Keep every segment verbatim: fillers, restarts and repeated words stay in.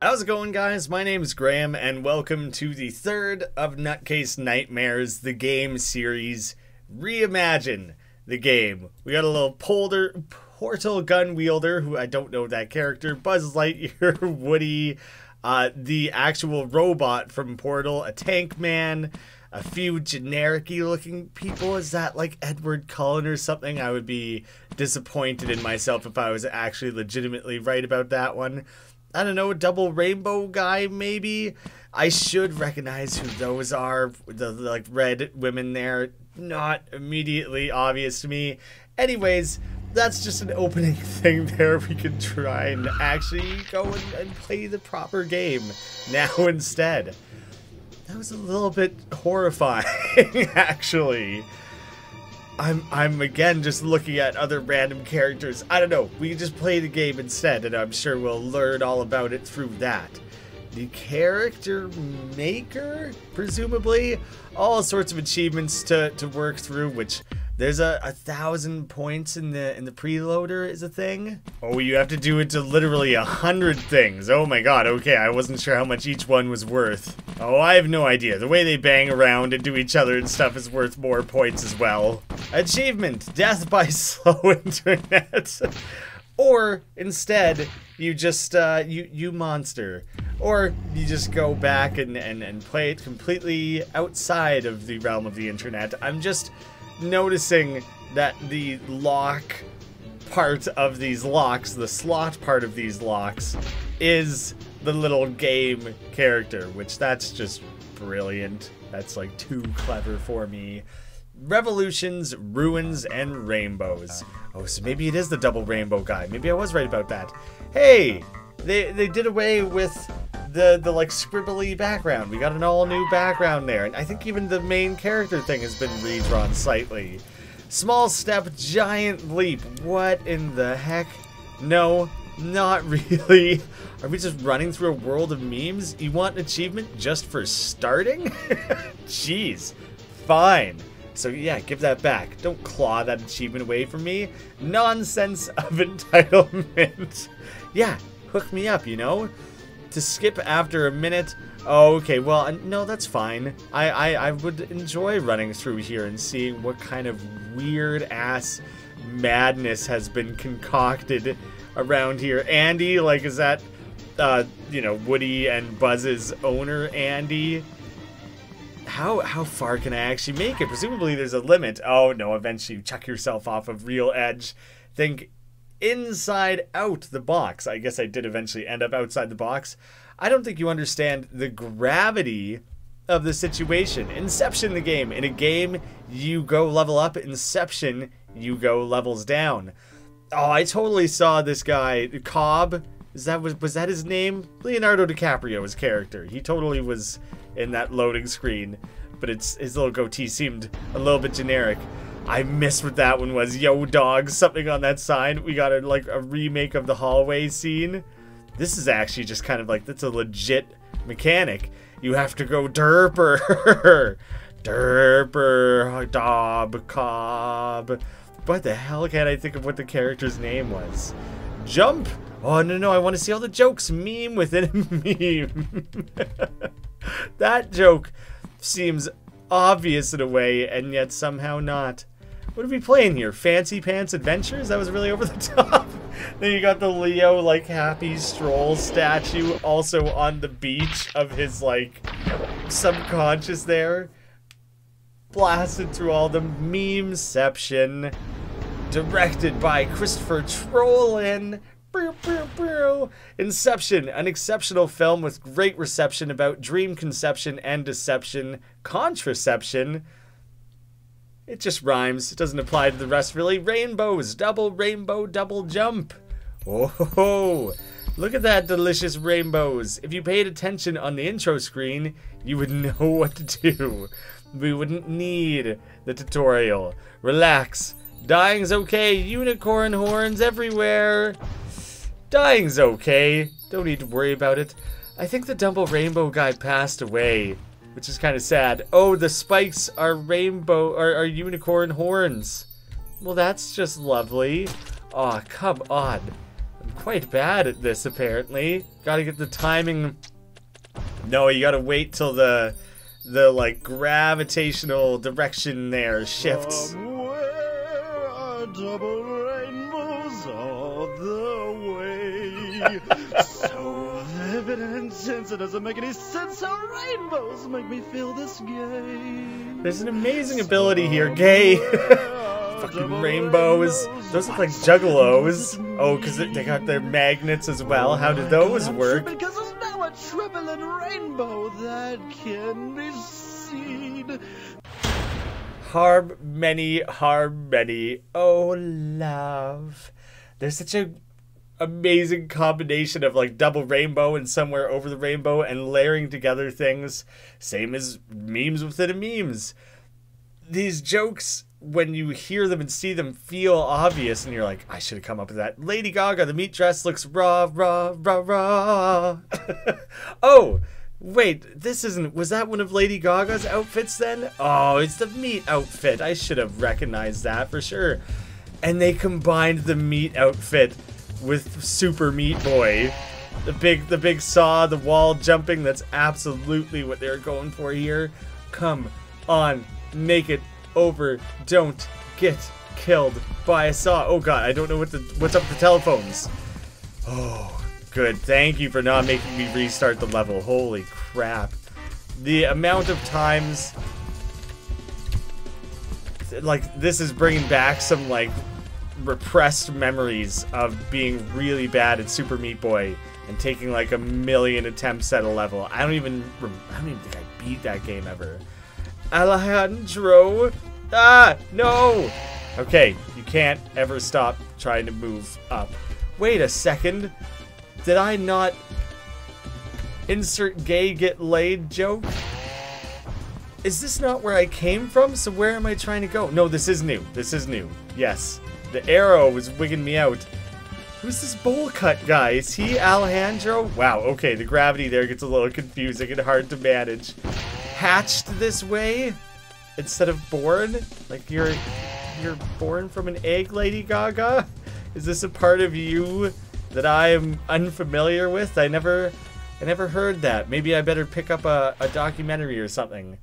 How's it going, guys? My name is Graham, and welcome to the third of Nutcase Nightmares, the game series. Reimagine the game. We got a little polder, portal gun wielder, who I don't know that character, Buzz Lightyear, Woody, uh, the actual robot from Portal, a tank man, a few generic-y looking people. Is that like Edward Cullen or something? I would be disappointed in myself if I was actually legitimately right about that one. I don't know, a double rainbow guy, maybe? I should recognize who those are, the, like, red women there. Not immediately obvious to me. Anyways, that's just an opening thing there. We could try and actually go and, and play the proper game now instead. That was a little bit horrifying, actually. I'm, I'm again just looking at other random characters. I don't know, we can just play the game instead, and I'm sure we'll learn all about it through that. The character maker, presumably, all sorts of achievements to, to work through, which there's a, a thousand points in the in the preloader is a thing. Oh, you have to do it to literally a hundred things. Oh my god, okay, I wasn't sure how much each one was worth. Oh, I have no idea. The way they bang around and do each other and stuff is worth more points as well. Achievement, death by slow internet. Or instead, you just, uh, you, you monster. Or you just go back and, and, and play it completely outside of the realm of the internet. I'm just noticing that the lock part of these locks, the slot part of these locks, is the little game character, which that's just brilliant. That's like too clever for me. Revolutions, ruins, and rainbows. Oh, so maybe it is the double rainbow guy. Maybe I was right about that. Hey, they they did away with the the like scribbly background. We got an all new background there, and I think even the main character thing has been redrawn slightly. Small step, giant leap. What in the heck? No, not really. Are we just running through a world of memes? You want an achievement just for starting? Jeez. Fine. So yeah, give that back. Don't claw that achievement away from me. Nonsense of entitlement. Yeah, hook me up, you know? To skip after a minute. Oh, okay, well, no, that's fine. I, I, I would enjoy running through here and seeing what kind of weird-ass madness has been concocted around here. Andy, like, is that, uh, you know, Woody and Buzz's owner, Andy? How how far can I actually make it? Presumably there's a limit. Oh no, eventually you chuck yourself off of real edge. Think inside out the box. I guess I did eventually end up outside the box. I don't think you understand the gravity of the situation. Inception the game. In a game, you go level up. Inception, you go levels down. Oh, I totally saw this guy, Cobb. Is that, was, was that his name? Leonardo DiCaprio's character. He totally was in that loading screen, but it's his little goatee seemed a little bit generic. I missed what that one was. Yo, dog, something on that sign. We got a, like a remake of the hallway scene. This is actually just kind of like, that's a legit mechanic. You have to go derper. Derper, dob, cob. What the hell can't I think of what the character's name was? Jump. Oh, no, no, I want to see all the jokes. Meme within a meme. That joke seems obvious in a way, and yet somehow not. What are we playing here? Fancy Pants Adventures? That was really over the top. Then you got the Leo, like, happy stroll statue also on the beach of his, like, subconscious there. Blasted through all the memeception. Directed by Christopher Trollin. Inception, an exceptional film with great reception about dream conception and deception, contraception. It just rhymes. It doesn't apply to the rest, really. Rainbows, double rainbow, double jump. Oh, ho, ho. Look at that delicious rainbows. If you paid attention on the intro screen, you would know what to do. We wouldn't need the tutorial. Relax. Dying's okay. Unicorn horns everywhere. Dying's okay. Don't need to worry about it. I think the double rainbow guy passed away, which is kind of sad. Oh, the spikes are rainbow, are, are unicorn horns. Well, that's just lovely. Aw, oh, come on. I'm quite bad at this, apparently. Gotta get the timing. No, you gotta wait till the, the like gravitational direction there shifts. Somewhere are double rainbows all the way. So vivid and intense, it doesn't make any sense how rainbows make me feel this gay. There's an amazing ability here, gay. Fucking rainbows. Those look like juggalos. Oh, because they got their magnets as well. How do those work? Because there's now a trembling rainbow that can be seen. Harb many, harb many. Oh, love. There's such a amazing combination of like double rainbow and somewhere over the rainbow and layering together things. Same as memes within a memes. These jokes, when you hear them and see them, feel obvious, and you're like, I should have come up with that. Lady Gaga, the meat dress looks raw, raw, raw, raw. Oh, wait, this isn't, was that one of Lady Gaga's outfits then? Oh, it's the meat outfit. I should have recognized that for sure. And they combined the meat outfit with Super Meat Boy. The big, the big saw, the wall jumping, that's absolutely what they're going for here. Come on, make it over, don't get killed by a saw. Oh god, I don't know what the what's up with the telephones. Oh, good. Thank you for not making me restart the level. Holy crap. The amount of times like this is bringing back some like repressed memories of being really bad at Super Meat Boy and taking like a million attempts at a level. I don't even I don't even think I beat that game ever. Alejandro. Ah, no. Okay, you can't ever stop trying to move up. Wait a second. Did I not insert gay get laid joke? Is this not where I came from? So where am I trying to go? No, this is new. This is new. Yes. The arrow was wigging me out. Who's this bowl cut guy? Is he Alejandro? Wow, okay, the gravity there gets a little confusing and hard to manage. Hatched this way instead of born? Like you're you're born from an egg, Lady Gaga? Is this a part of you that I am unfamiliar with? I never I never heard that. Maybe I better pick up a, a documentary or something.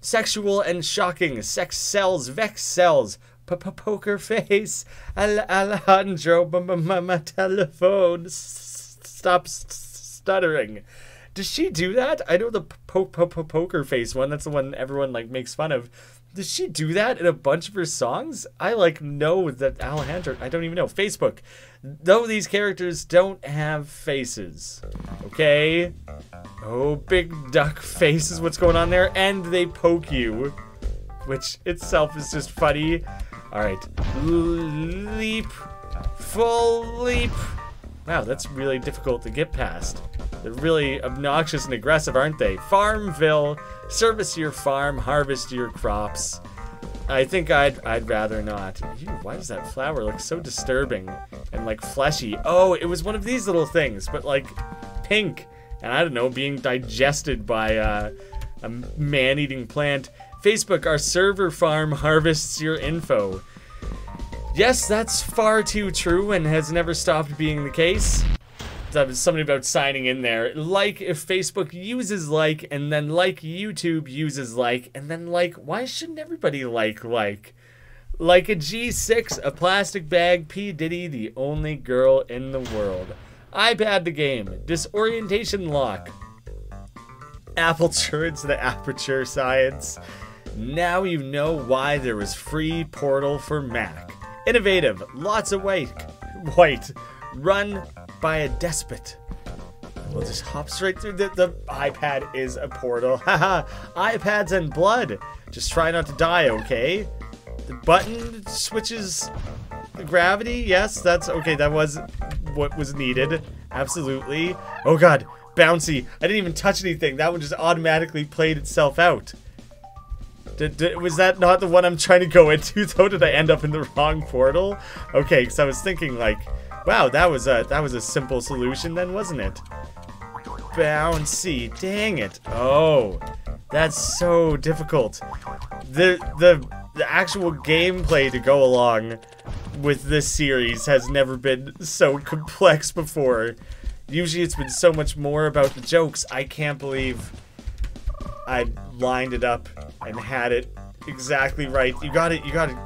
Sexual and shocking. Sex sells, vex sells. P-p-poker face. Alejandro, my telephone. Stop stuttering. Does she do that? I know the po po po poker face one. That's the one everyone like makes fun of. Does she do that in a bunch of her songs? I like know that Alejandro. I don't even know. Facebook. Though these characters don't have faces. Okay. Oh, big duck face is what's going on there, and they poke you, which itself is just funny. All right. Leap. Full leap. Wow, that's really difficult to get past. They're really obnoxious and aggressive, aren't they? Farmville, service your farm, harvest your crops. I think I'd I'd rather not. Ew, why does that flower look so disturbing and like fleshy? Oh, it was one of these little things, but like pink, and I don't know, being digested by uh, a man-eating plant. Facebook, our server farm harvests your info. Yes, that's far too true and has never stopped being the case. That was something about signing in there. Like, if Facebook uses like, and then like YouTube uses like, and then like, why shouldn't everybody like like? Like a G six, a plastic bag, P. Diddy, the only girl in the world. iPad the game, disorientation lock. Apple turns the Aperture Science. Now you know why there was free Portal for Mac. Innovative, lots of white, white, run by a despot. We'll just hop straight through the, the iPad is a portal. Haha, iPads and blood. Just try not to die, okay? The button switches the gravity, yes, that's, okay, that was what was needed, absolutely. Oh god, bouncy, I didn't even touch anything, that one just automatically played itself out. Did, did, was that not the one I'm trying to go into, though? Did I end up in the wrong portal? Okay, because I was thinking, like, wow, that was a that was a simple solution then, wasn't it? Bouncy, dang it. Oh, that's so difficult. The, the, the actual gameplay to go along with this series has never been so complex before. Usually it's been so much more about the jokes. I can't believe I lined it up and had it exactly right. You got it. You got to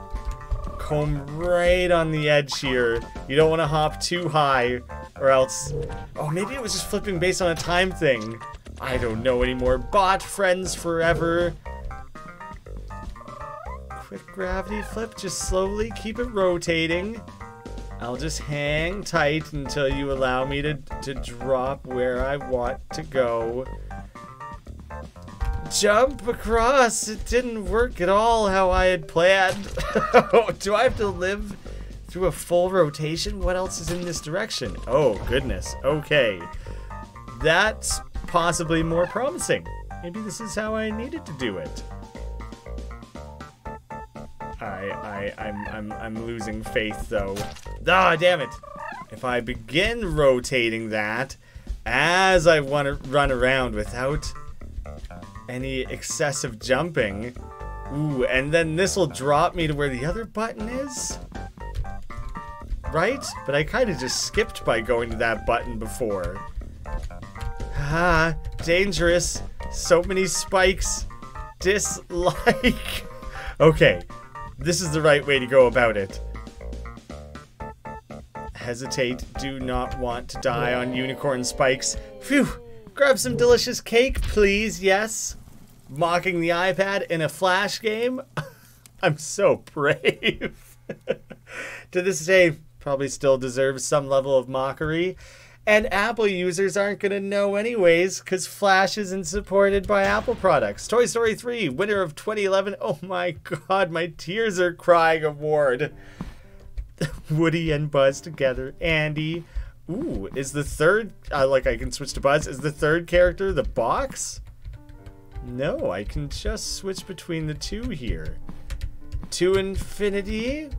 comb right on the edge here. You don't want to hop too high or else... Oh, maybe it was just flipping based on a time thing. I don't know anymore. Bot friends forever. Quick gravity flip. Just slowly keep it rotating. I'll just hang tight until you allow me to, to drop where I want to go. Jump across! It didn't work at all how I had planned. Do I have to live through a full rotation? What else is in this direction? Oh, goodness. Okay. That's possibly more promising. Maybe this is how I needed to do it. I, I, I'm, I'm, I'm losing faith, though. Ah, damn it! If I begin rotating that, as I want to run around without any excessive jumping... Ooh, and then this'll drop me to where the other button is? Right? But I kinda just skipped by going to that button before. Ah, dangerous. So many spikes. Dislike. Okay. This is the right way to go about it. Hesitate. Do not want to die on unicorn spikes. Phew! Grab some delicious cake, please. Yes. Mocking the iPad in a flash game. I'm so brave. To this day, probably still deserves some level of mockery. And Apple users aren't going to know anyways, because Flash isn't supported by Apple products. Toy Story three, winner of twenty eleven. Oh my god, my tears are crying award. Woody and Buzz together. Andy. Ooh, is the third... Uh, like, I can switch to Buzz. Is the third character the box? No, I can just switch between the two here. To infinity?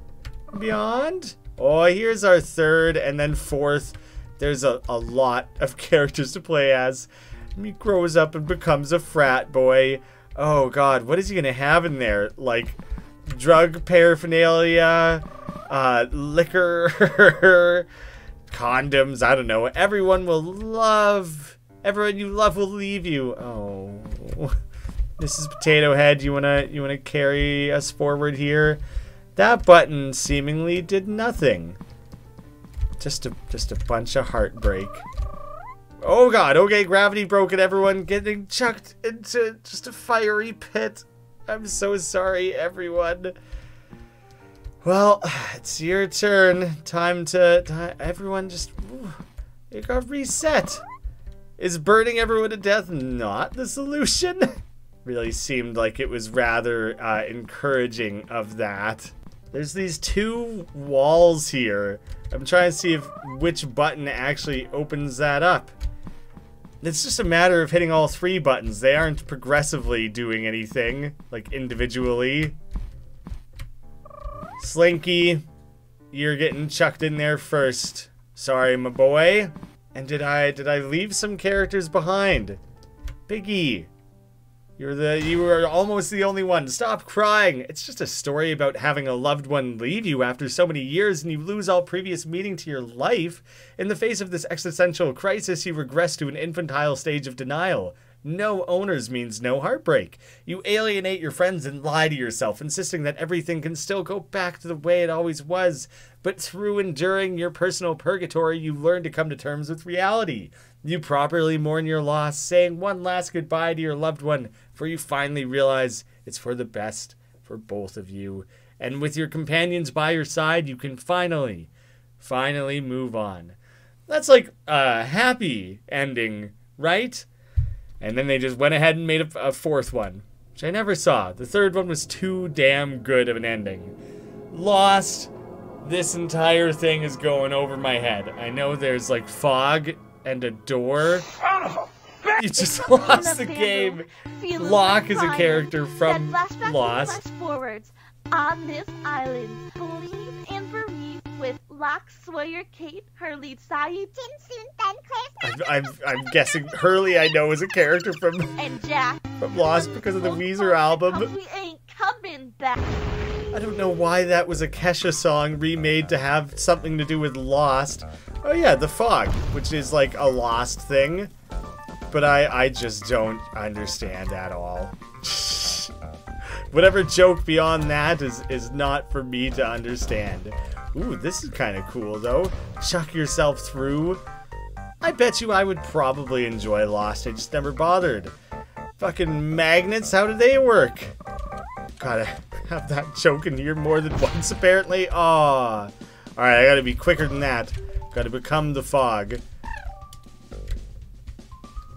Beyond? Oh, here's our third and then fourth... There's a, a lot of characters to play as. He grows up and becomes a frat boy. Oh god, what is he gonna have in there? Like, drug paraphernalia, uh, liquor, condoms, I don't know. Everyone will love, everyone you love will leave you. Oh. Missus Potato Head, you wanna, you wanna carry us forward here? That button seemingly did nothing. Just a, just a bunch of heartbreak. Oh god, okay, gravity broken, everyone getting chucked into just a fiery pit. I'm so sorry, everyone. Well, it's your turn. Time to, time, everyone just, ooh, it got reset. Is burning everyone to death not the solution? Really seemed like it was rather uh, encouraging of that. There's these two walls here. I'm trying to see if which button actually opens that up. It's just a matter of hitting all three buttons. They aren't progressively doing anything, like individually. Slinky, you're getting chucked in there first. Sorry, my boy. And did I did I leave some characters behind? Biggie. You're the, you were almost the only one. Stop crying. It's just a story about having a loved one leave you after so many years and you lose all previous meaning to your life. In the face of this existential crisis, you regress to an infantile stage of denial. No owners means no heartbreak. You alienate your friends and lie to yourself, insisting that everything can still go back to the way it always was. But through enduring your personal purgatory, you learn to come to terms with reality. You properly mourn your loss, saying one last goodbye to your loved one, for you finally realize it's for the best for both of you. And with your companions by your side, you can finally, finally move on. That's like a happy ending, right? And then they just went ahead and made a, a fourth one, which I never saw. The third one was too damn good of an ending. Lost. This entire thing is going over my head. I know there's like fog and a door. You just lost the game. Locke is a character from Lost. Forwards on this island, believe and bereave with Locke, Sawyer, Kate, Hurley, Sayu, Jinsoon, Dunclair. I'm, I'm, I'm guessing Hurley. I know is a character from and Jack from Lost because of the Weezer album. We ain't coming back. I don't know why that was a Kesha song remade to have something to do with Lost. Oh yeah, the fog, which is like a Lost thing, but I, I just don't understand at all. Whatever joke beyond that is, is not for me to understand. Ooh, this is kind of cool though. Chuck yourself through. I bet you I would probably enjoy Lost, I just never bothered. Fucking magnets, how do they work? Gotta have that joke in here more than once apparently. Aw. Alright, I gotta be quicker than that. Gotta become the fog.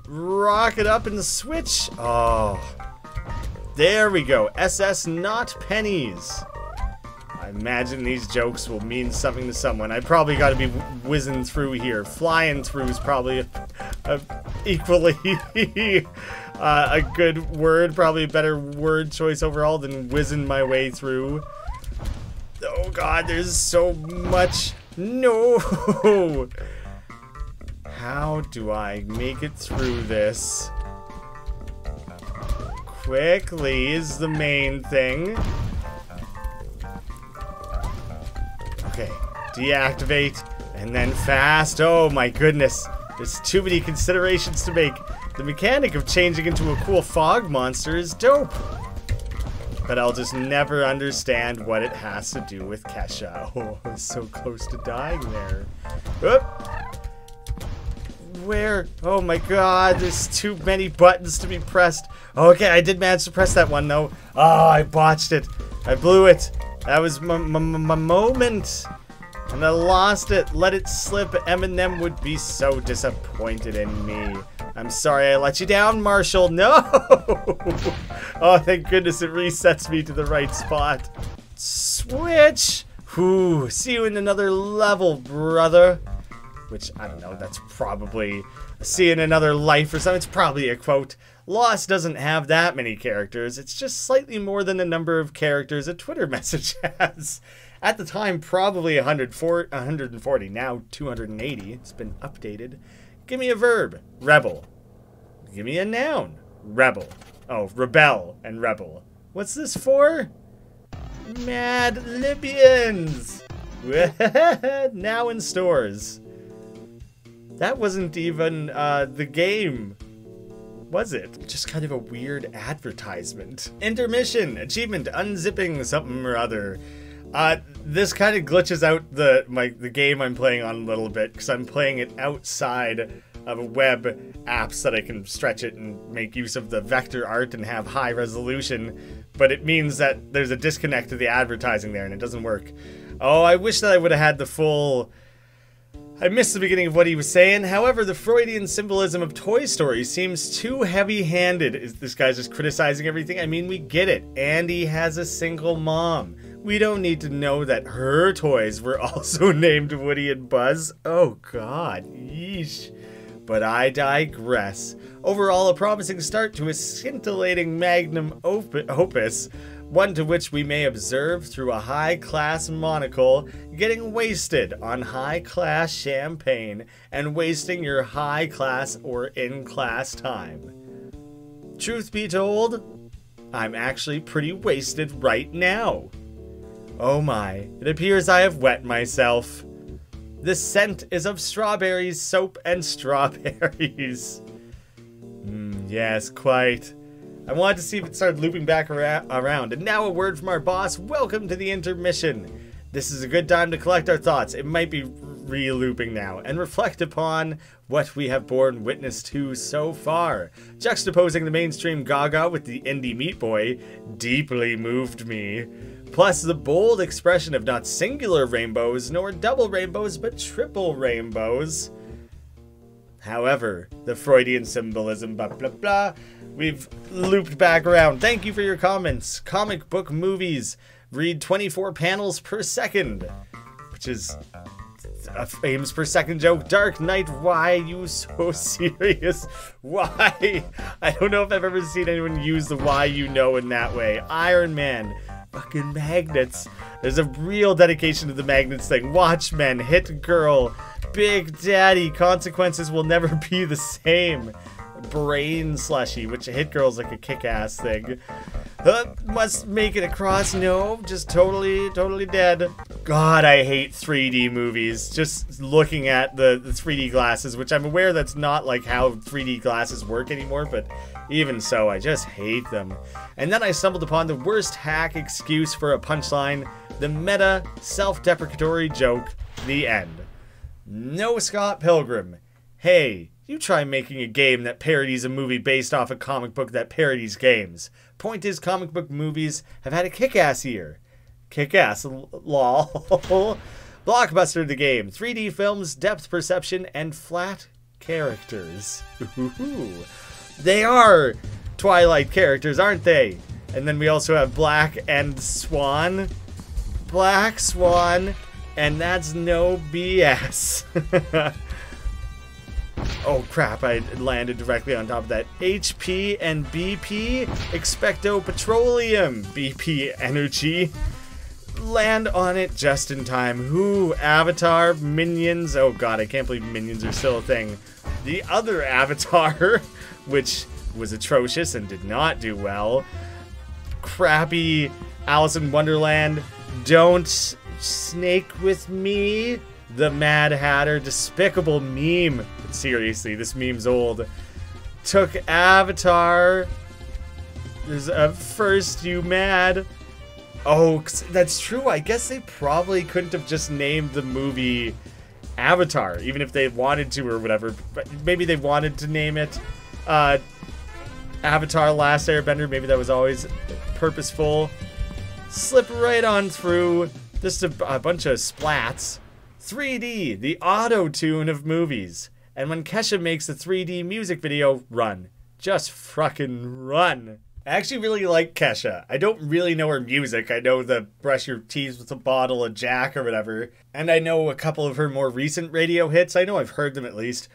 Rocket up and switch. Oh. There we go. S S not pennies. I imagine these jokes will mean something to someone. I probably gotta be whizzing through here. Flying through is probably a, a equally uh, a good word. Probably a better word choice overall than whizzing my way through. Oh god, there's so much. No! How do I make it through this? Quickly is the main thing. Okay, deactivate, and then fast. Oh my goodness, there's too many considerations to make. The mechanic of changing into a cool fog monster is dope. But I'll just never understand what it has to do with Kesha. Oh, I was so close to dying there. Oop. Where? Oh my god, there's too many buttons to be pressed. Okay, I did manage to press that one though. Oh, I botched it. I blew it. That was my moment, and I lost it. Let it slip. Eminem would be so disappointed in me. I'm sorry I let you down, Marshall. No! Oh, thank goodness it resets me to the right spot. Switch! Whew, see you in another level, brother. Which, I don't know, that's probably see you in another life or something. It's probably a quote. Lost doesn't have that many characters. It's just slightly more than the number of characters a Twitter message has. At the time, probably one hundred forty, now two hundred eighty. It's been updated. Give me a verb. Rebel. Give me a noun. Rebel. Oh, rebel and rebel. What's this for? Mad Libyans. Now in stores. That wasn't even uh, the game, was it? Just kind of a weird advertisement. Intermission. Achievement. Unzipping something or other. Uh, this kind of glitches out the my the game I'm playing on a little bit because I'm playing it outside of web apps that I can stretch it and make use of the vector art and have high resolution, but it means that there's a disconnect to the advertising there and it doesn't work. Oh, I wish that I would have had the full... I missed the beginning of what he was saying. However, the Freudian symbolism of Toy Story seems too heavy-handed. Is this guy's just criticizing everything? I mean, we get it. Andy has a single mom. We don't need to know that her toys were also named Woody and Buzz. Oh god, yeesh. But I digress. Overall, a promising start to a scintillating magnum opus, one to which we may observe through a high-class monocle, getting wasted on high-class champagne and wasting your high-class or in-class time. Truth be told, I'm actually pretty wasted right now. Oh my, it appears I have wet myself. The scent is of strawberries, soap, and strawberries. Mm, yes, quite. I wanted to see if it started looping back ar around. And now a word from our boss. Welcome to the intermission. This is a good time to collect our thoughts. It might be re-looping now. And reflect upon what we have borne witness to so far. Juxtaposing the mainstream Gaga with the indie Meat Boy deeply moved me. Plus, the bold expression of not singular rainbows, nor double rainbows, but triple rainbows. However, the Freudian symbolism, blah, blah, blah, we've looped back around. Thank you for your comments. Comic book movies read twenty-four panels per second, which is a frames per second joke. Dark Knight, why are you so serious? Why? I don't know if I've ever seen anyone use the why you know in that way. Iron Man. Fucking magnets. There's a real dedication to the magnets thing. Watchmen, Hit Girl, Big Daddy, consequences will never be the same. Brain slushy, which Hit Girl's like a kick-ass thing. Uh, must make it across. No, just totally, totally dead. God, I hate three D movies. Just looking at the, the three D glasses, which I'm aware that's not like how three D glasses work anymore, but even so, I just hate them. And then I stumbled upon the worst hack excuse for a punchline, the meta, self-deprecatory joke, the end. No Scott Pilgrim. Hey, you try making a game that parodies a movie based off a comic book that parodies games. Point is, comic book movies have had a kick-ass year. Kick-ass, lol. Blockbuster the game, three D films, depth perception, and flat characters. Ooh, they are Twilight characters, aren't they? And then we also have Black and Swan. Black Swan, and that's no B S. Oh crap, I landed directly on top of that. H P and B P, Expecto Petroleum, B P Energy. Land on it just in time. Who? Avatar, Minions. Oh god, I can't believe Minions are still a thing. The other Avatar, which was atrocious and did not do well. Crappy Alice in Wonderland. Don't snake with me. The Mad Hatter, despicable meme. But seriously, this meme's old. Took Avatar. There's a first you mad. Oh, that's true. I guess they probably couldn't have just named the movie Avatar, even if they wanted to or whatever. But maybe they wanted to name it uh, Avatar Last Airbender. Maybe that was always purposeful. Slip right on through. Just a, a bunch of splats. three D, the auto-tune of movies. And when Kesha makes a three D music video, run. Just fucking run. I actually really like Kesha. I don't really know her music. I know the brush your teeth with a bottle of Jack or whatever. And I know a couple of her more recent radio hits. I know I've heard them at least.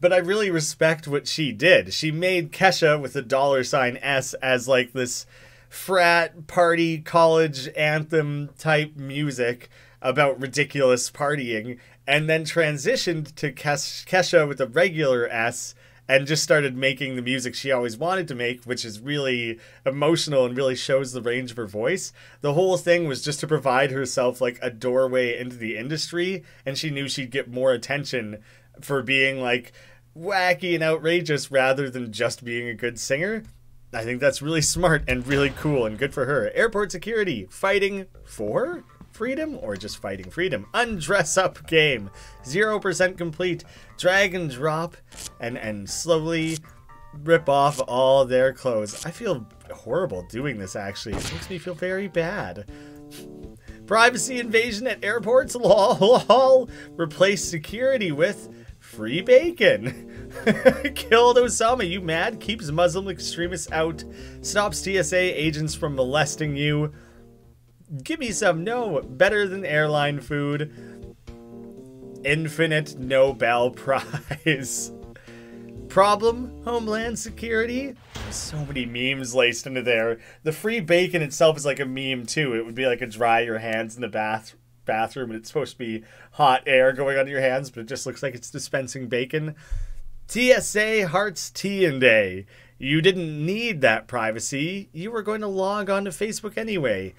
But I really respect what she did. She made Kesha with the dollar sign S as like this frat party college anthem type music about ridiculous partying, and then transitioned to Kesha with a regular S and just started making the music she always wanted to make, which is really emotional and really shows the range of her voice. The whole thing was just to provide herself like a doorway into the industry, and she knew she'd get more attention for being like wacky and outrageous rather than just being a good singer. I think that's really smart and really cool and good for her. Airport security, fighting for freedom or just fighting freedom. Undress up game, zero percent complete, drag and drop and and slowly rip off all their clothes. I feel horrible doing this actually. It makes me feel very bad. Privacy invasion at airports, lol, lol. Replace security with free bacon. Killed Osama, you mad? Keeps Muslim extremists out. Stops T S A agents from molesting you. Give me some, no, better than airline food. Infinite Nobel Prize. Problem, Homeland Security. There's so many memes laced into there. The free bacon itself is like a meme too. It would be like a dry your hands in the bath bathroom and it's supposed to be hot air going onto your hands, but it just looks like it's dispensing bacon. T S A Hearts Tea and Day. You didn't need that privacy. You were going to log on to Facebook anyway.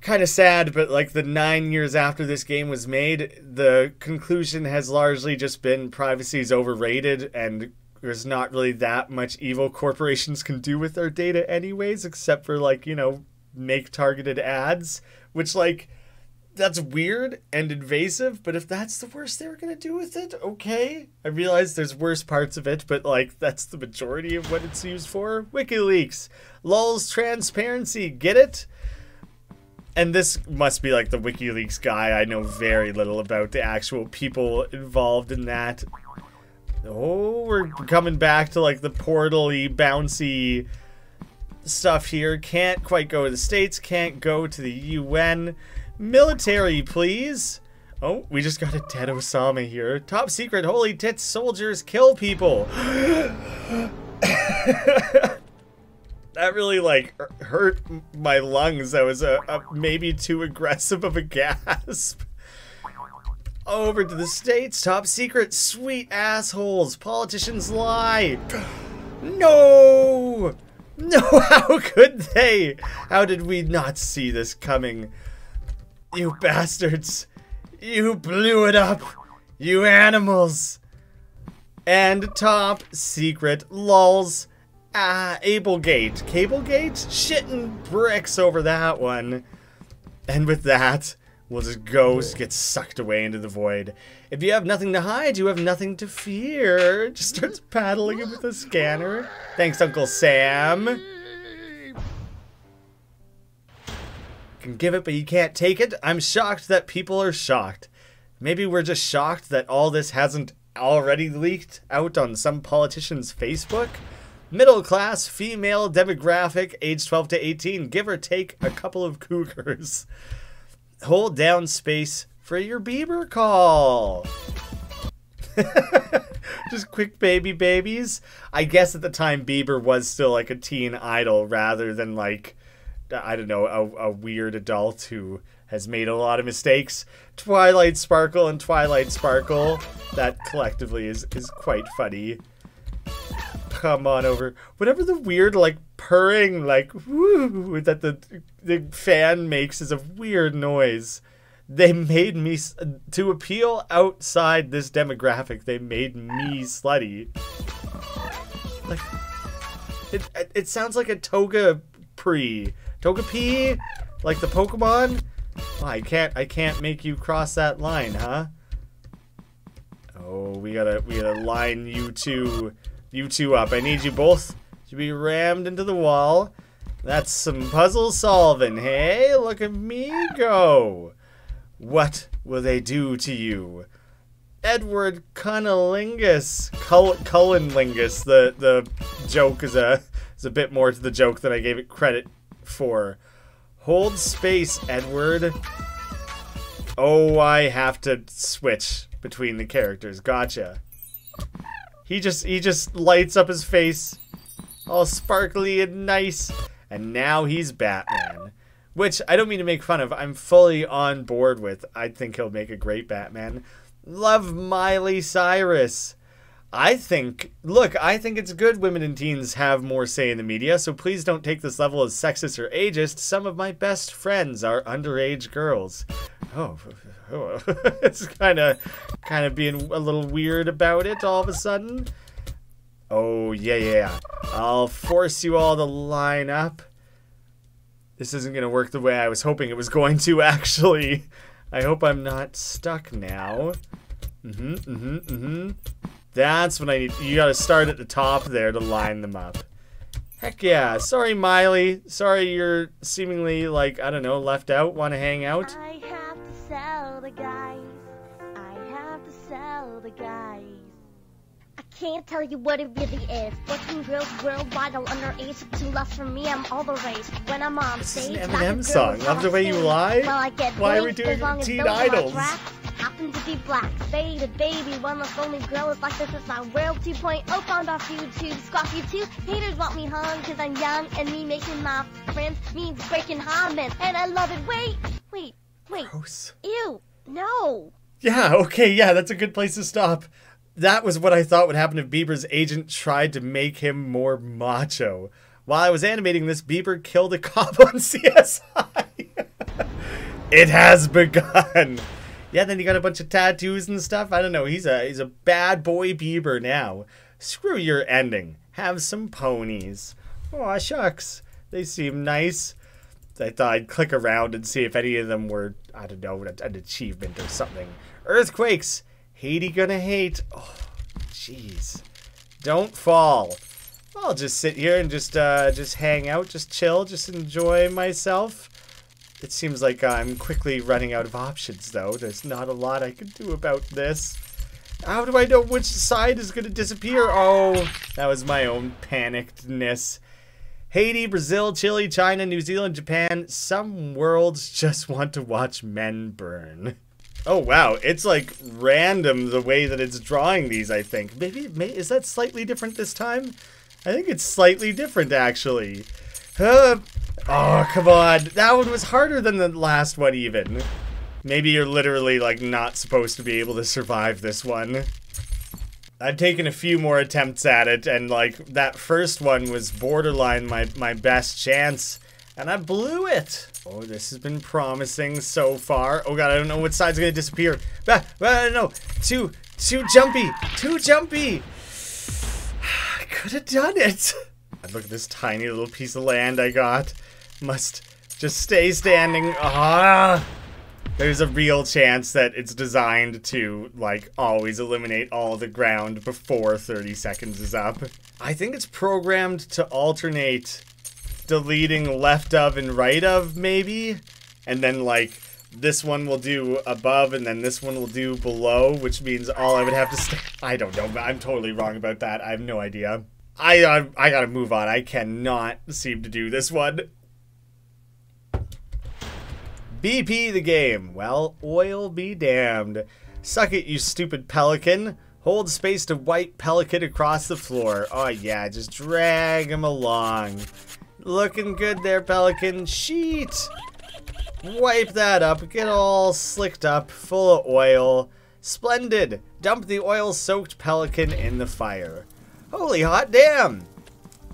Kind of sad, but like the nine years after this game was made, the conclusion has largely just been privacy is overrated and there's not really that much evil corporations can do with our data anyways, except for like, you know, make targeted ads, which like, that's weird and invasive, but if that's the worst they were going to do with it, okay. I realize there's worse parts of it, but like, that's the majority of what it's used for. WikiLeaks. LOL's transparency, get it? And this must be like the WikiLeaks guy. I know very little about the actual people involved in that. Oh, we're coming back to like the portal-y, bouncy stuff here. Can't quite go to the States, can't go to the U N. Military, please. Oh, we just got a dead Osama here. Top secret, holy tits, soldiers kill people. That really like hurt my lungs. That was a, a maybe too aggressive of a gasp. Over to the States, top secret, sweet assholes, politicians lie. No, no, how could they? How did we not see this coming? You bastards! You blew it up! You animals! And top secret lols. Ah, Ablegate. Cablegate? Shittin' bricks over that one. And with that, we'll just go get sucked away into the void. If you have nothing to hide, you have nothing to fear. Just starts paddling him with a scanner. Thanks, Uncle Sam. Can give it, but you can't take it. I'm shocked that people are shocked. Maybe we're just shocked that all this hasn't already leaked out on some politician's Facebook. Middle class, female demographic, age twelve to eighteen, give or take a couple of cougars. Hold down space for your Bieber call. Just quick baby babies. I guess at the time Bieber was still like a teen idol rather than like, I don't know, a, a weird adult who has made a lot of mistakes. Twilight Sparkle and Twilight Sparkle. That collectively is, is quite funny. Come on over. Whatever the weird, like, purring, like, woo, that the, the fan makes is a weird noise. They made me, to appeal outside this demographic, they made me slutty. Like, it, it sounds like a toga pre. Togepi? Like the Pokemon? Oh, I can't I can't make you cross that line, huh? Oh, we gotta we gotta line you two you two up. I need you both to be rammed into the wall. That's some puzzle solving. Hey, look at me go. What will they do to you? Edward Cunnilingus. Cull Cullinlingus. The the joke is a It's a bit more to the joke than I gave it credit for. Hold space, Edward. Oh, I have to switch between the characters. Gotcha. He just he just lights up his face, all sparkly and nice, and now he's Batman. Which I don't mean to make fun of. I'm fully on board with. I think he'll make a great Batman. Love Miley Cyrus. I think, look, I think it's good women and teens have more say in the media, so please don't take this level as sexist or ageist. Some of my best friends are underage girls. Oh, oh. It's kind of kind of being a little weird about it all of a sudden. Oh, yeah, yeah. I'll force you all to line up. This isn't going to work the way I was hoping it was going to, actually. I hope I'm not stuck now. Mm-hmm, mm-hmm, mm-hmm. That's when I need. You gotta start at the top there to line them up. Heck yeah. Sorry, Miley. Sorry you're seemingly, like, I don't know, left out. Want to hang out? I have to sell the guys. I have to sell the guys. I can't tell you what it really is. Working real world vital underage. Too less for me. I'm all the race. When I'm on stage, it's an Eminem song. Love the way you lie. Well, I get Why are we doing teen idols? Happen to be black, faded baby, one less only girl is like this is my world two point oh, found off YouTube, squawk you too, haters want me hung, cause I'm young, and me making my friends means breaking comments, and I love it, wait, wait, wait, gross. Ew, no. Yeah, okay, yeah, that's a good place to stop. That was what I thought would happen if Bieber's agent tried to make him more macho. While I was animating this, Bieber killed a cop on C S I. It has begun. Yeah, then he got a bunch of tattoos and stuff. I don't know. He's a he's a bad boy Bieber now. Screw your ending. Have some ponies. Aw, shucks. They seem nice. I thought I'd click around and see if any of them were, I don't know, an achievement or something. Earthquakes. Haiti gonna hate. Oh, jeez. Don't fall. I'll just sit here and just uh, just hang out, just chill, just enjoy myself. It seems like I'm quickly running out of options, though. There's not a lot I can do about this. How do I know which side is going to disappear? Oh, that was my own panickedness. Haiti, Brazil, Chile, China, New Zealand, Japan. Some worlds just want to watch men burn. Oh, wow. It's, like, random the way that it's drawing these, I think. Maybe, may, is that slightly different this time? I think it's slightly different, actually. Uh, oh, come on. That one was harder than the last one, even. Maybe you're literally, like, not supposed to be able to survive this one. I've taken a few more attempts at it, and, like, that first one was borderline my, my best chance. And I blew it. Oh, this has been promising so far. Oh god, I don't know what side's gonna disappear. Ah, ah, no, too, too jumpy, too jumpy. I could have done it. Look at this tiny little piece of land I got. Must just stay standing. Ah, there's a real chance that it's designed to, like, always eliminate all the ground before thirty seconds is up. I think it's programmed to alternate deleting left of and right of, maybe? And then, like, this one will do above and then this one will do below, which means all I would have to stay... I don't know, I'm totally wrong about that. I have no idea. I, I, I gotta move on. I cannot seem to do this one. B P the game. Well, oil be damned. Suck it, you stupid pelican. Hold space to white pelican across the floor. Oh yeah, just drag him along. Looking good there, pelican. Sheet! Wipe that up. Get all slicked up, full of oil. Splendid. Dump the oil-soaked pelican in the fire. Holy hot damn!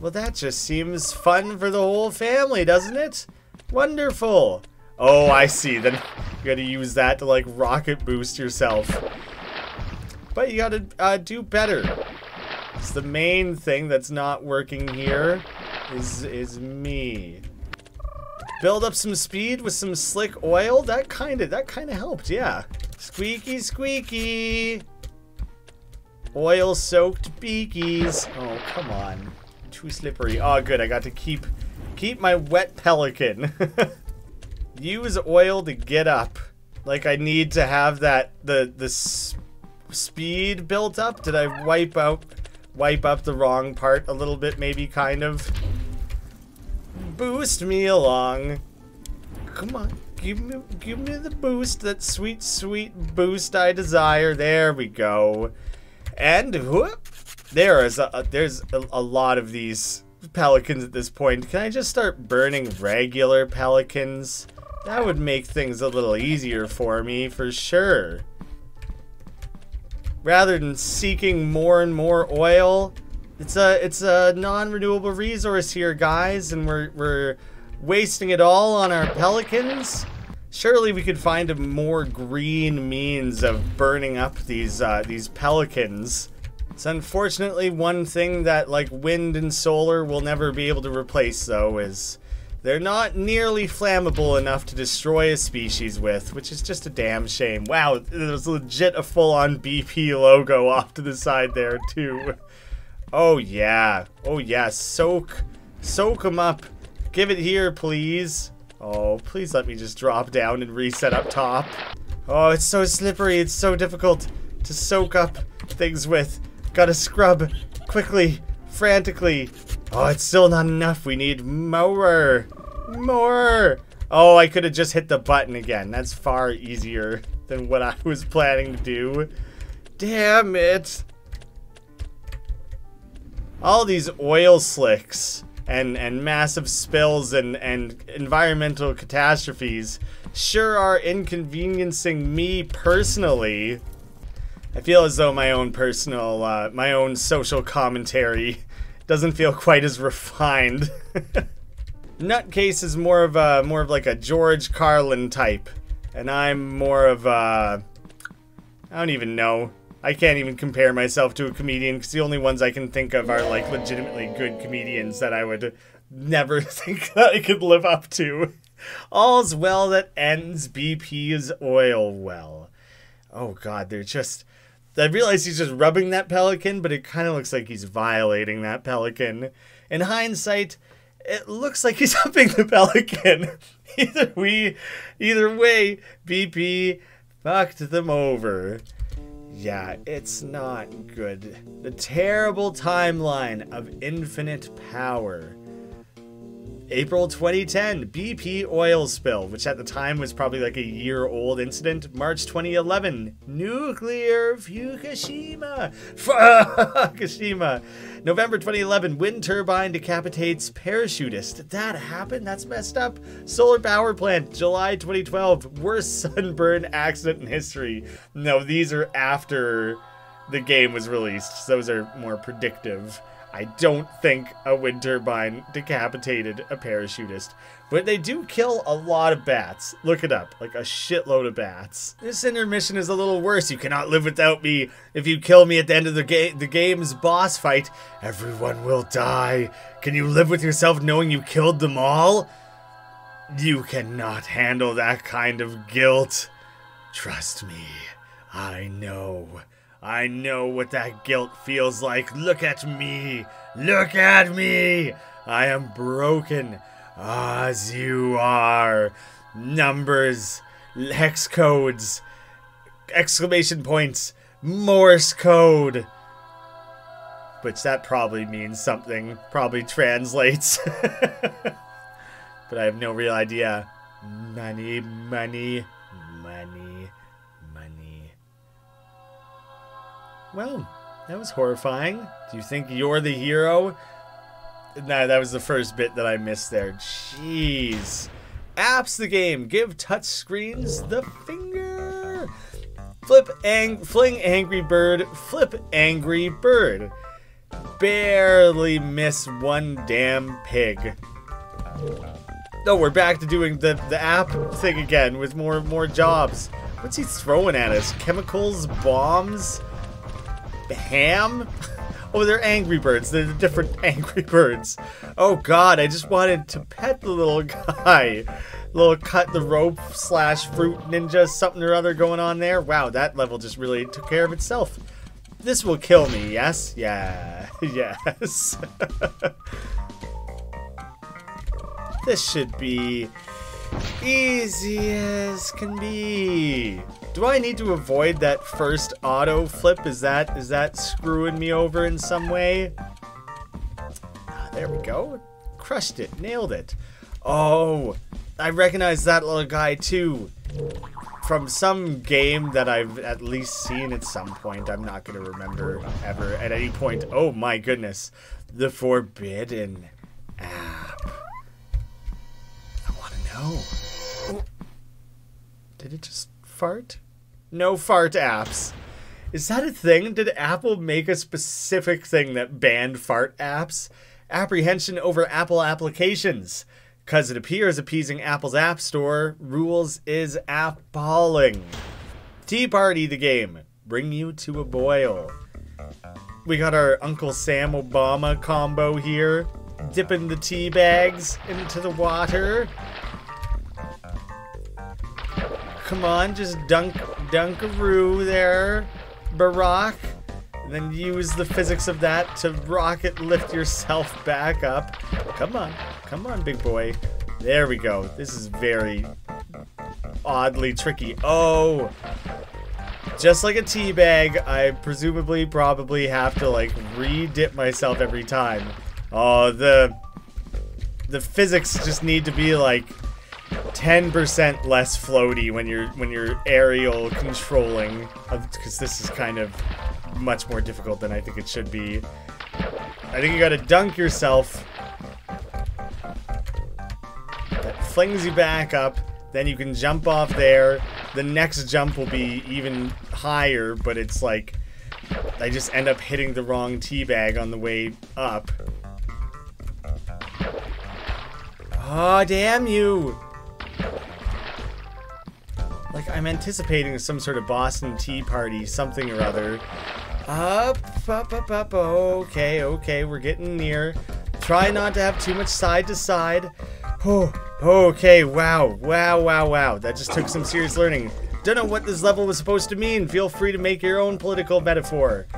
Well, that just seems fun for the whole family, doesn't it? Wonderful! Oh, I see. Then you gotta use that to, like, rocket boost yourself. But you gotta uh, do better. It's the main thing that's not working here is, is me. Build up some speed with some slick oil. That kinda, that kinda helped, yeah. Squeaky, squeaky! Oil-soaked beakies. Oh, come on. Too slippery. Oh, good. I got to keep keep my wet pelican. Use oil to get up. Like, I need to have that the the sp speed built up. Did I wipe out wipe up the wrong part a little bit? Maybe kind of. Boost me along. Come on, give me give me the boost. That sweet sweet boost I desire. There we go. And whoop, there is a, a there's a, a lot of these pelicans at this point. Can I just start burning regular pelicans? That would make things a little easier for me, for sure. Rather than seeking more and more oil, it's a it's a non-renewable resource here, guys, and we're we're wasting it all on our pelicans. Surely we could find a more green means of burning up these uh, these pelicans. It's unfortunately one thing that, like, wind and solar will never be able to replace, though, is they're not nearly flammable enough to destroy a species with, which is just a damn shame. Wow, there's legit a full-on B P logo off to the side there, too. Oh, yeah. Oh, yeah. Soak. Soak them up. Give it here, please. Oh, please let me just drop down and reset up top. Oh, it's so slippery. It's so difficult to soak up things with. Gotta scrub quickly, frantically. Oh, it's still not enough. We need more. More. Oh, I could have just hit the button again. That's far easier than what I was planning to do. Damn it. All these oil slicks. And, and massive spills and, and environmental catastrophes sure are inconveniencing me personally. I feel as though my own personal, uh, my own social commentary doesn't feel quite as refined. Nutcase is more of a, more of like a George Carlin type. And I'm more of a, I don't even know. I can't even compare myself to a comedian because the only ones I can think of are, like, legitimately good comedians that I would never think that I could live up to. All's well that ends B P's oil well. Oh god, they're just... I realize he's just rubbing that pelican, but it kind of looks like he's violating that pelican. In hindsight, it looks like he's upping the pelican. Either we, either way, B P fucked them over. Yeah, it's not good. The terrible timeline of infinite power. April twenty ten, B P oil spill, which at the time was probably like a year old incident. March twenty eleven, nuclear Fukushima. Fukushima. November twenty eleven, wind turbine decapitates parachutist. Did that happen? That's messed up. Solar power plant, July twenty twelve, worst sunburn accident in history. No, these are after the game was released. Those are more predictive. I don't think a wind turbine decapitated a parachutist, but they do kill a lot of bats. Look it up, like a shitload of bats. This intermission is a little worse. You cannot live without me. If you kill me at the end of the, ga the game's boss fight, everyone will die. Can you live with yourself knowing you killed them all? You cannot handle that kind of guilt. Trust me, I know. I know what that guilt feels like. Look at me. Look at me. I am broken as you are. Numbers, hex codes, exclamation points, Morse code. Which that probably means something, probably translates. But I have no real idea. Money, money, money. Well, that was horrifying. Do you think you're the hero? No, that was the first bit that I missed there. Jeez. Apps the game. Give touch screens the finger. Flip ang fling Angry Bird. Flip Angry Bird. Barely miss one damn pig. No, we're back to doing the, the app thing again with more more jobs. What's he throwing at us? Chemicals? Bombs? Ham? Oh, they're Angry Birds. They're different Angry Birds. Oh god, I just wanted to pet the little guy. Little cut the rope slash fruit ninja something or other going on there. Wow, that level just really took care of itself. This will kill me, yes? Yeah. Yes. This should be easy as can be. Do I need to avoid that first auto flip? Is that is that screwing me over in some way? Ah, there we go. Crushed it. Nailed it. Oh, I recognize that little guy too. From some game that I've at least seen at some point. I'm not going to remember ever at any point. Oh my goodness. The Forbidden app. I want to know. Oh. Did it just fart? No fart apps. Is that a thing? Did Apple make a specific thing that banned fart apps? Apprehension over Apple applications. Because it appears appeasing Apple's App Store rules is appalling. Tea Party the game. Bring you to a boil. We got our Uncle Sam Obama combo here. Dipping the tea bags into the water. Come on, just dunk, dunkaroo there, Barack. And then use the physics of that to rocket lift yourself back up. Come on, come on, big boy. There we go. This is very oddly tricky. Oh, just like a tea bag, I presumably probably have to like re-dip myself every time. Oh, the the physics just need to be like ten percent less floaty when you're when you're aerial controlling, because this is kind of much more difficult than I think it should be. I think you gotta dunk yourself. That flings you back up. Then you can jump off there. The next jump will be even higher, but it's like I just end up hitting the wrong teabag on the way up. Oh, damn you! Like, I'm anticipating some sort of Boston Tea Party, something or other. Up, up, up, up, okay, okay, we're getting near. Try not to have too much side to side. Oh, okay, wow, wow, wow, wow. That just took some serious learning. Don't know what this level was supposed to mean. Feel free to make your own political metaphor.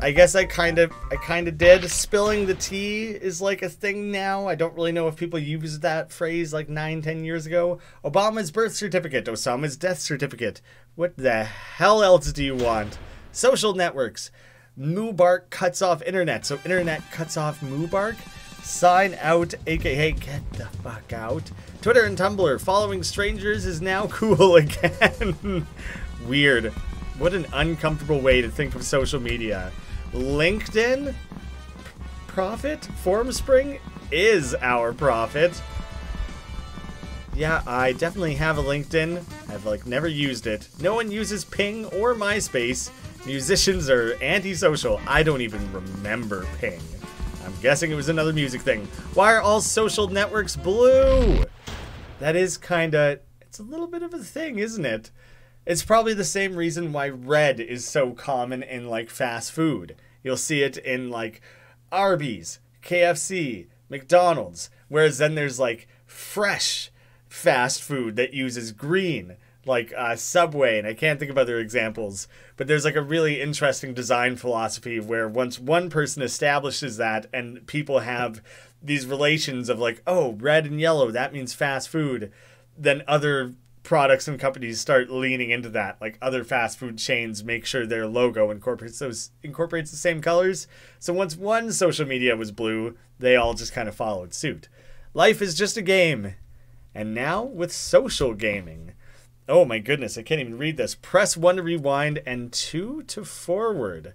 I guess I kind of, I kind of did. Spilling the tea is like a thing now. I don't really know if people used that phrase like nine, ten years ago. Obama's birth certificate, Osama's death certificate. What the hell else do you want? Social networks. Mubark cuts off internet, so internet cuts off Mubark. Sign out, aka get the fuck out. Twitter and Tumblr, following strangers is now cool again. Weird. What an uncomfortable way to think of social media. LinkedIn? Profit? Formspring is our profit. Yeah, I definitely have a LinkedIn. I've like never used it. No one uses Ping or MySpace. Musicians are antisocial. I don't even remember Ping. Guessing it was another music thing. Why are all social networks blue? That is kinda, it's a little bit of a thing, isn't it? It's probably the same reason why red is so common in like fast food. You'll see it in like Arby's, K F C, McDonald's, whereas then there's like fresh fast food that uses green, like uh, Subway, and I can't think of other examples, but there's like a really interesting design philosophy where once one person establishes that and people have these relations of like, oh, red and yellow, that means fast food, then other products and companies start leaning into that. Like other fast food chains make sure their logo incorporates those incorporates the same colors. So once one social media was blue, they all just kind of followed suit. Life is just a game. And now with social gaming. Oh my goodness, I can't even read this. Press one to rewind and two to forward.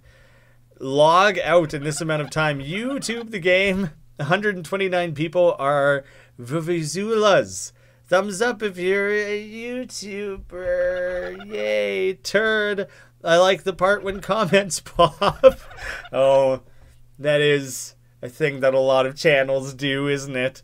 Log out in this amount of time. YouTube the game. one hundred twenty-nine people are Vuvuzulas. Thumbs up if you're a YouTuber. Yay, turd. I like the part when comments pop. Oh, that is a thing that a lot of channels do, isn't it?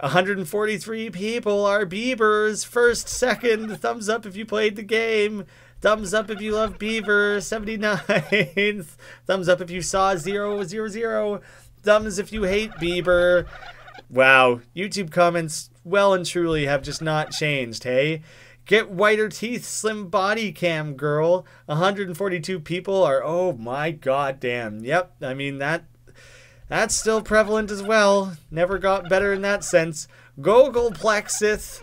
one hundred forty-three people are Beavers. First, second, thumbs up if you played the game. Thumbs up if you love Beaver. seventy-ninth. Thumbs up if you saw zero zero zero. Thumbs if you hate Bieber. Wow, YouTube comments well and truly have just not changed, hey? Get whiter teeth, slim body cam girl. one hundred forty-two people are, oh my god damn. Yep, I mean that that's still prevalent as well. Never got better in that sense. Gogolplexith.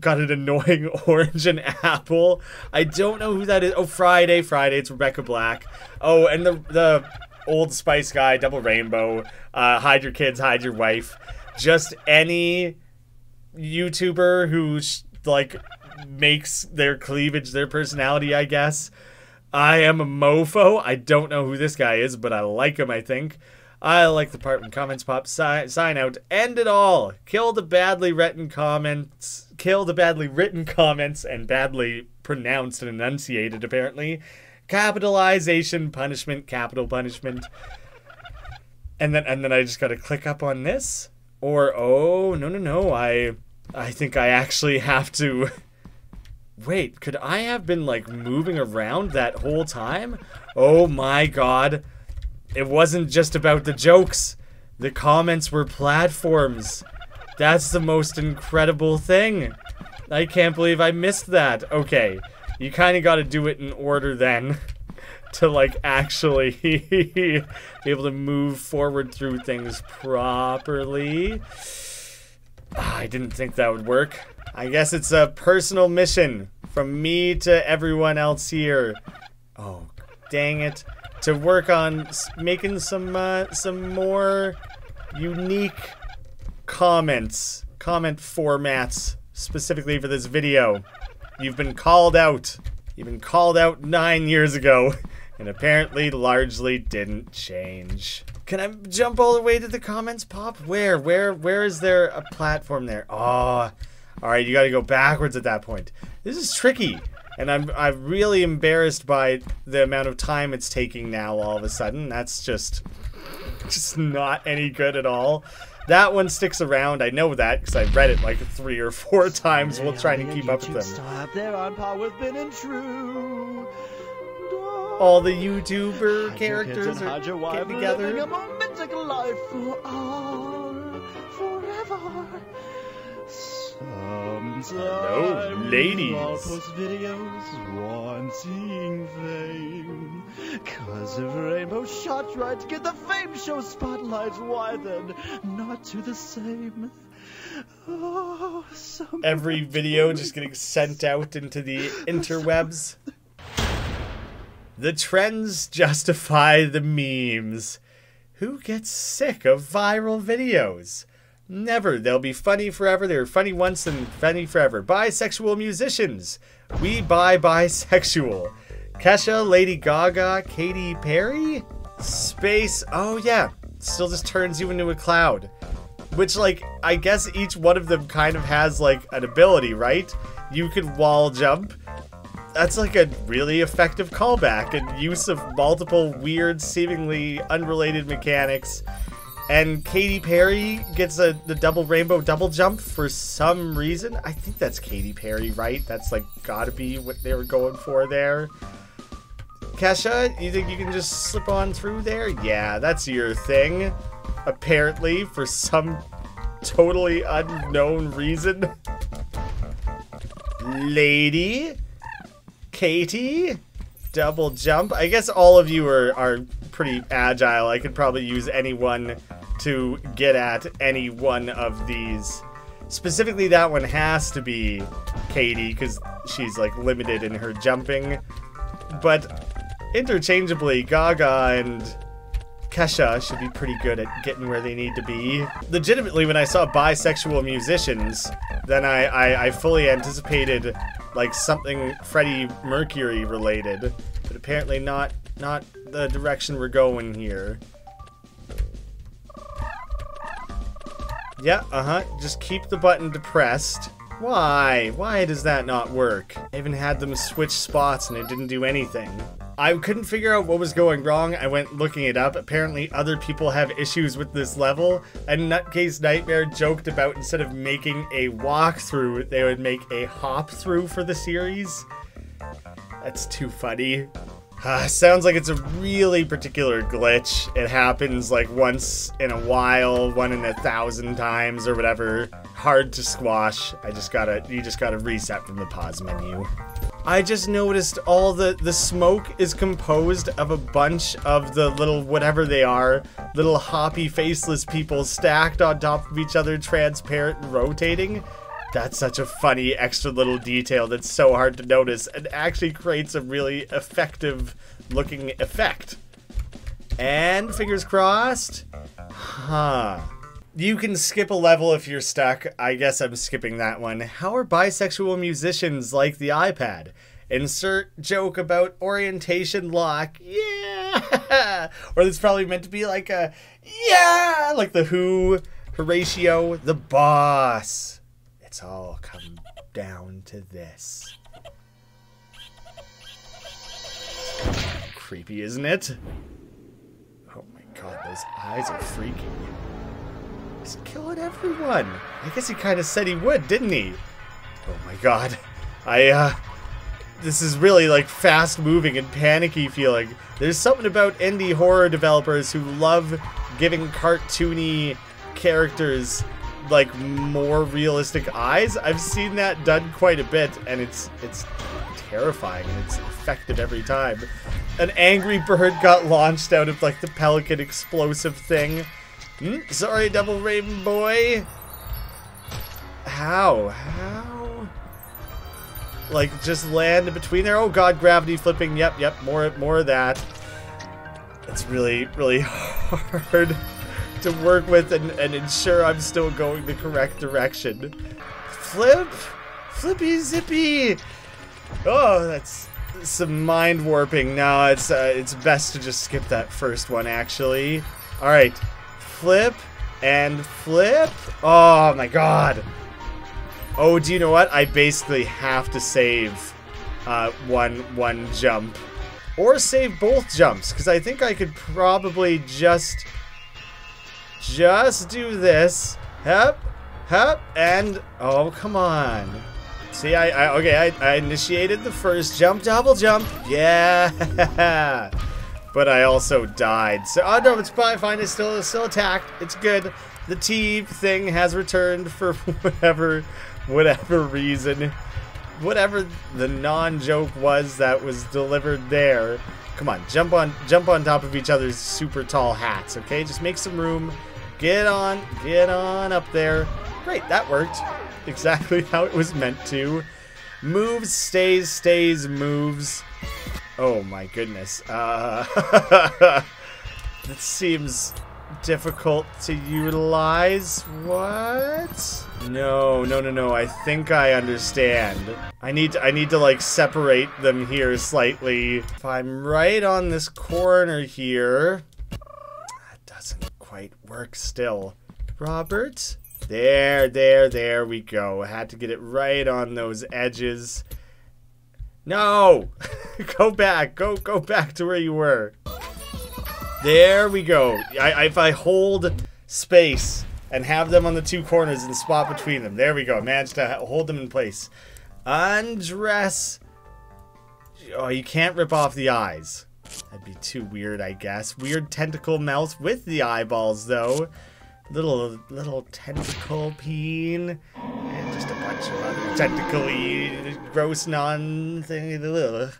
Got an annoying orange and apple. I don't know who that is. Oh, Friday, Friday, it's Rebecca Black. Oh, and the the Old Spice guy, Double Rainbow, uh, hide your kids, hide your wife. Just any YouTuber who sh like makes their cleavage their personality, I guess. I am a mofo. I don't know who this guy is, but I like him, I think. I like the part when comments pop. Si sign out. End it all. Kill the badly written comments. Kill the badly written comments and badly pronounced and enunciated, apparently. Capitalization, punishment, capital punishment. And then and then I just gotta click up on this. Or oh no no no, I I think I actually have to wait, could I have been like moving around that whole time? Oh my god. It wasn't just about the jokes. The comments were platforms. That's the most incredible thing. I can't believe I missed that. Okay. You kind of got to do it in order then to like actually be able to move forward through things properly. Ah, I didn't think that would work. I guess it's a personal mission from me to everyone else here. Oh, dang it. To work on making some uh, some more unique comments, comment formats specifically for this video. You've been called out. You've been called out nine years ago and apparently largely didn't change. Can I jump all the way to the comments pop? Where, where, where is there a platform there? Oh, all right, you gotta go backwards at that point. This is tricky and I'm, I'm really embarrassed by the amount of time it's taking now all of a sudden. That's just, just not any good at all. That one sticks around, I know that, because I read it like three or four times while trying to keep up with them. They're on par with Ben and True. All the YouTuber characters are getting together. A romantic life for all, forever. Hello, ladies. I'll post videos wanting fame. Cause if Rainbow shot right, get the fame show spotlight. Why then not to the same? Oh, every video just getting sent out into the interwebs. The trends justify the memes. Who gets sick of viral videos? Never. They'll be funny forever. They were funny once and funny forever. Bisexual musicians. We buy bisexual. Kesha, Lady Gaga, Katy Perry? Space. Oh, yeah. Still just turns you into a cloud. Which, like, I guess each one of them kind of has, like, an ability, right? You could wall jump. That's, like, a really effective callback and use of multiple weird, seemingly unrelated mechanics. And Katy Perry gets a, the double rainbow double jump for some reason. I think that's Katy Perry, right? That's like gotta be what they were going for there. Kesha, you think you can just slip on through there? Yeah, that's your thing. Apparently, for some totally unknown reason. Lady? Katy? Double jump? I guess all of you are, are pretty agile. I could probably use anyone to get at any one of these. Specifically, that one has to be Katy, because she's, like, limited in her jumping. But interchangeably, Gaga and Kesha should be pretty good at getting where they need to be. Legitimately, when I saw bisexual musicians, then I, I, I fully anticipated, like, something Freddie Mercury related, but apparently not not the direction we're going here. Yeah, uh-huh, just keep the button depressed. Why? Why does that not work? I even had them switch spots and it didn't do anything. I couldn't figure out what was going wrong. I went looking it up. Apparently other people have issues with this level, and Nutcase Nightmare joked about instead of making a walkthrough, they would make a hop through for the series. That's too funny. Uh, sounds like it's a really particular glitch. It happens like once in a while, one in a thousand times or whatever. Hard to squash. I just gotta, you just gotta reset from the pause menu. I just noticed all the, the smoke is composed of a bunch of the little whatever they are, little hoppy faceless people stacked on top of each other, transparent and rotating. That's such a funny extra little detail that's so hard to notice and actually creates a really effective looking effect. And fingers crossed. Huh. You can skip a level if you're stuck. I guess I'm skipping that one. How are bisexual musicians like the iPad? Insert joke about orientation lock. Yeah! Or it's probably meant to be like a, yeah! Like the Who, Horatio, the boss. It's all come down to this. Creepy, isn't it? Oh my god, those eyes are freaky. He's killing everyone. I guess he kind of said he would, didn't he? Oh my god. I, uh... This is really, like, fast-moving and panicky feeling. There's something about indie horror developers who love giving cartoony characters, like, more realistic eyes. I've seen that done quite a bit, and it's, it's terrifying, and it's effective every time. An Angry Bird got launched out of, like, the pelican explosive thing. Mm, sorry, Double Raven Boy. How? How? Like, just land between there? Oh god, gravity flipping. Yep, yep, more, more of that. It's really, really hard to work with and, and ensure I'm still going the correct direction. Flip? Flippy zippy! Oh, that's some mind warping. No, it's, uh, it's best to just skip that first one, actually. Alright. Flip and flip. Oh my god. Oh, do you know what? I basically have to save uh, one one jump. Or save both jumps, because I think I could probably just just do this. Hup, hup, and oh come on. See, I, I okay, I, I initiated the first jump, double jump. Yeah. But I also died. So, oh no, it's probably fine. It's still, it's still attacked. It's good. The T thing has returned for whatever, whatever reason. Whatever the non-joke was that was delivered there. Come on, jump on, jump on top of each other's super tall hats, okay? Just make some room. Get on, get on up there. Great, that worked. Exactly how it was meant to. Moves, stays, stays, moves. Oh my goodness. Uh, that seems difficult to utilize. What? No, no, no, no. I think I understand. I need to, I need to like separate them here slightly. If I'm right on this corner here, that doesn't quite work still. Robert? There, there, there we go. I had to get it right on those edges. No! Go back. Go go back to where you were. There we go. I, I, if I hold space and have them on the two corners and spot between them. There we go. Managed to hold them in place. Undress. Oh, you can't rip off the eyes. That'd be too weird, I guess. Weird tentacle mouth with the eyeballs, though. Little, little tentacle peen. And just a bunch of other tentacle-y, gross non-thing.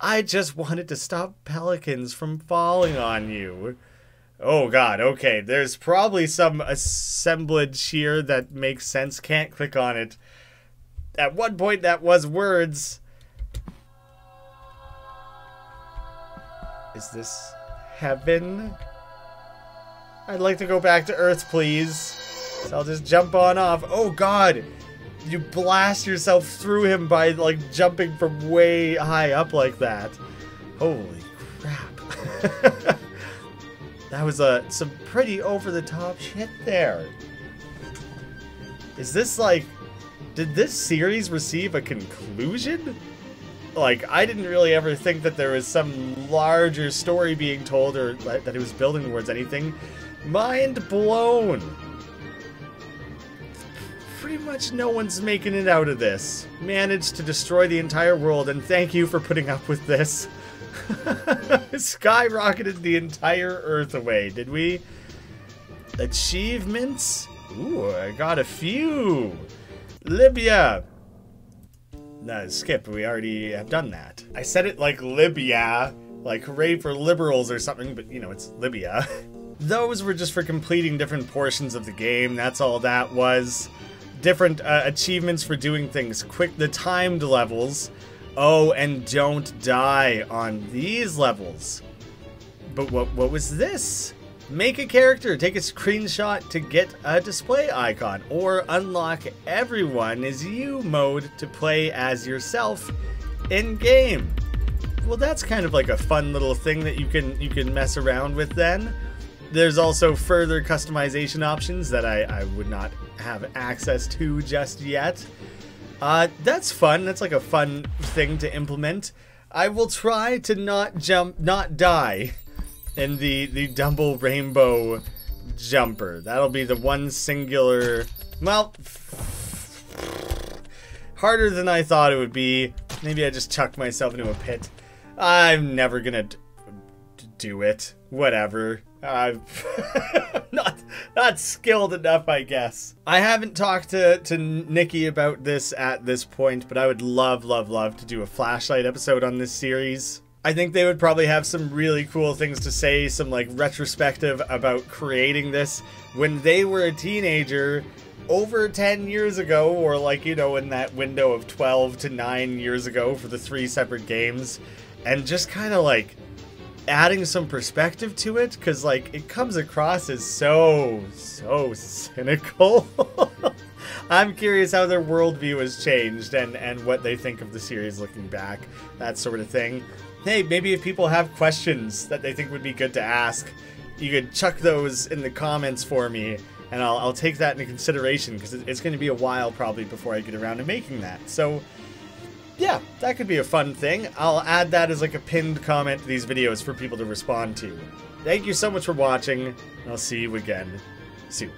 I just wanted to stop pelicans from falling on you. Oh, God. Okay, there's probably some assemblage here that makes sense. Can't click on it. At one point, that was words. Is this heaven? I'd like to go back to Earth, please. So I'll just jump on off. Oh, God. You blast yourself through him by, like, jumping from way high up like that. Holy crap. That was uh, some pretty over-the-top shit there. Is this, like... Did this series receive a conclusion? Like, I didn't really ever think that there was some larger story being told or like, that it was building towards anything. Mind blown! Pretty much no one's making it out of this. Managed to destroy the entire world, and thank you for putting up with this. Skyrocketed the entire Earth away, did we? Achievements? Ooh, I got a few. Libya. No, skip. We already have done that. I said it like Libya, like hooray for liberals or something, but you know, it's Libya. Those were just for completing different portions of the game. That's all that was. Different uh, achievements for doing things quick. The timed levels. Oh, and don't die on these levels. But what what was this? Make a character, take a screenshot to get a display icon, or unlock everyone is you mode to play as yourself in game. Well, that's kind of like a fun little thing that you can you can mess around with then. There's also further customization options that I, I would not have access to just yet. Uh, that's fun. That's like a fun thing to implement. I will try to not jump, not die in the, the double rainbow jumper. That'll be the one singular, well, harder than I thought it would be. Maybe I just chucked myself into a pit. I'm never gonna d do it. Whatever. I'm not not skilled enough, I guess. I haven't talked to, to Nikki about this at this point, but I would love, love, love to do a flashlight episode on this series. I think they would probably have some really cool things to say, some like retrospective about creating this when they were a teenager over ten years ago, or like, you know, in that window of twelve to nine years ago for the three separate games, and just kind of like adding some perspective to it, because like it comes across as so so cynical. I'm curious how their worldview has changed and and what they think of the series looking back, that sort of thing. Hey, maybe if people have questions that they think would be good to ask, you could chuck those in the comments for me, and I'll, I'll take that into consideration, because it's going to be a while probably before I get around to making that. So yeah, that could be a fun thing. I'll add that as like a pinned comment to these videos for people to respond to. Thank you so much for watching, and I'll see you again soon.